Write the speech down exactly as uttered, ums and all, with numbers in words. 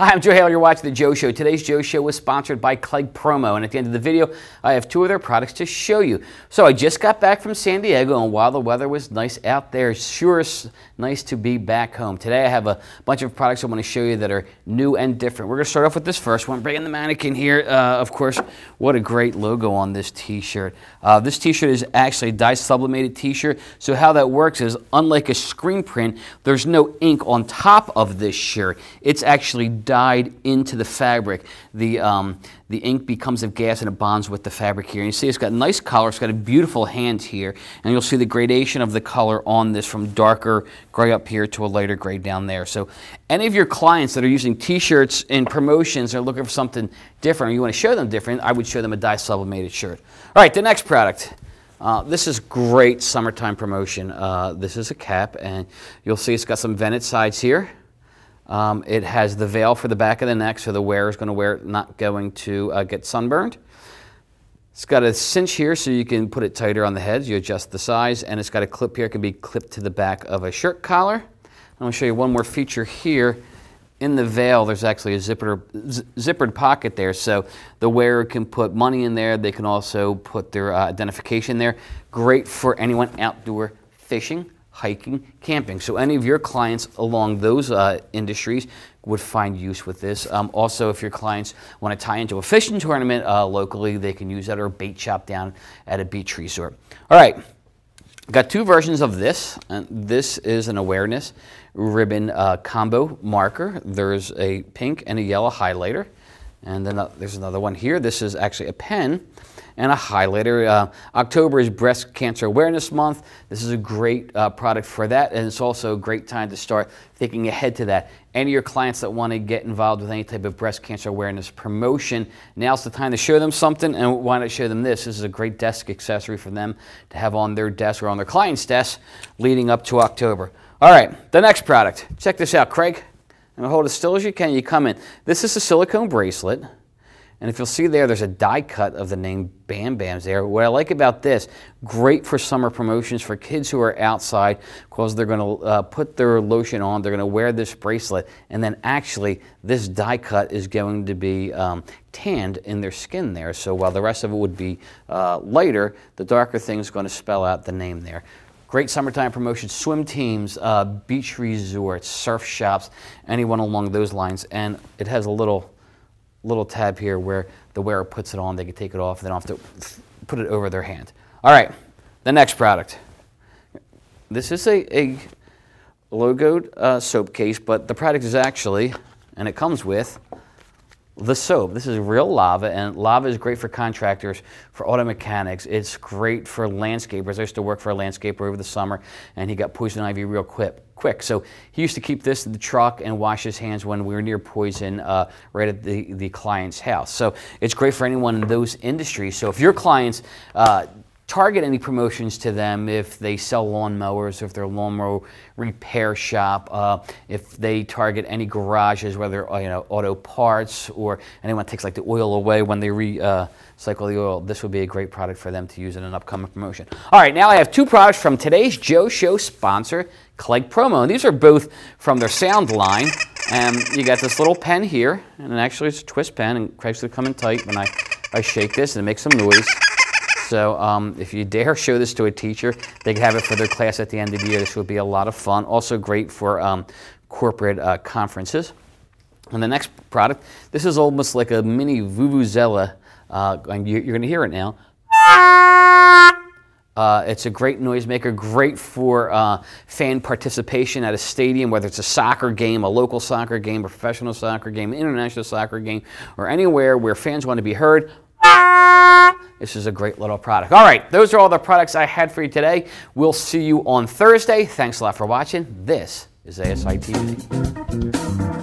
Hi, I'm Joe Haley. You're watching The Joe Show. Today's Joe Show was sponsored by Clegg Promo, and at the end of the video, I have two of their products to show you. So I just got back from San Diego, and while the weather was nice out there, sure is nice to be back home. Today I have a bunch of products I want to show you that are new and different. We're going to start off with this first one. Bringing the mannequin here, uh, of course. What a great logo on this t-shirt. Uh, this t-shirt is actually a dye-sublimated t-shirt, so how that works is, unlike a screen print, there's no ink on top of this shirt. It's actually dyed into the fabric. The, um, the ink becomes a gas and it bonds with the fabric here. And you see it's got a nice color, it's got a beautiful hand here, and you'll see the gradation of the color on this from darker gray up here to a lighter gray down there. So any of your clients that are using t-shirts in promotions are looking for something different, or you want to show them different, I would show them a dye sublimated shirt. All right, the next product. Uh, this is great summertime promotion. Uh, this is a cap, and you'll see it's got some vented sides here. Um, it has the veil for the back of the neck, so the wearer is going to wear it, not going to uh, get sunburned. It's got a cinch here, so you can put it tighter on the head. You adjust the size, and it's got a clip here. It can be clipped to the back of a shirt collar. I'm going to show you one more feature here. In the veil, there's actually a zipper, zippered pocket there, so the wearer can put money in there. They can also put their uh, identification there. Great for anyone outdoor fishing, hiking, camping. So any of your clients along those uh, industries would find use with this. Um, also, if your clients want to tie into a fishing tournament uh, locally, they can use that, or a bait shop down at a beach resort. All right, got two versions of this. And this is an awareness ribbon uh, combo marker. There's a pink and a yellow highlighter. And then uh, there's another one here. This is actually a pen and a highlighter. Uh, October is Breast Cancer Awareness Month. This is a great uh, product for that, and it's also a great time to start thinking ahead to that. Any of your clients that want to get involved with any type of breast cancer awareness promotion, now's the time to show them something, and why not show them this? This is a great desk accessory for them to have on their desk or on their client's desk leading up to October. All right, the next product. Check this out, Craig. I'm gonna hold as still as you can. You come in. This is a silicone bracelet, and if you'll see there, there's a die cut of the name Bam Bams there. What I like about this, great for summer promotions for kids who are outside, because they're gonna uh, put their lotion on, they're gonna wear this bracelet, and then actually this die cut is going to be um, tanned in their skin there. So while the rest of it would be uh, lighter, the darker thing is gonna spell out the name there. Great summertime promotions, swim teams, uh, beach resorts, surf shops, anyone along those lines. And it has a little little tab here where the wearer puts it on. They can take it off. They don't have to put it over their hand. All right, the next product. This is a, a logoed uh, soap case, but the product is actually, and it comes with, the soap. This is real lava, and lava is great for contractors, for auto mechanics. It's great for landscapers. I used to work for a landscaper over the summer, and he got poison ivy real quick. Quick. So he used to keep this in the truck and wash his hands when we were near poison uh, right at the, the client's house. So it's great for anyone in those industries. So if your clients uh, target any promotions to them, if they sell lawnmowers, if they're a lawnmower repair shop, uh, if they target any garages, whether you know auto parts or anyone takes like the oil away when they re, uh, cycle the oil, this would be a great product for them to use in an upcoming promotion. All right, now I have two products from today's Joe Show sponsor, Clegg Promo. And these are both from their sound line. And you got this little pen here, and actually it's a twist pen, and Craig's gonna come in tight when I, I shake this and it makes some noise. So um, if you dare show this to a teacher, they can have it for their class at the end of the year. This would be a lot of fun. Also great for um, corporate uh, conferences. And the next product, this is almost like a mini Vuvuzela. Uh, and you're going to hear it now. Uh, it's a great noisemaker, great for uh, fan participation at a stadium, whether it's a soccer game, a local soccer game, a professional soccer game, international soccer game, or anywhere where fans want to be heard. This is a great little product. All right, those are all the products I had for you today. We'll see you on Thursday. Thanks a lot for watching. This is A S I T V.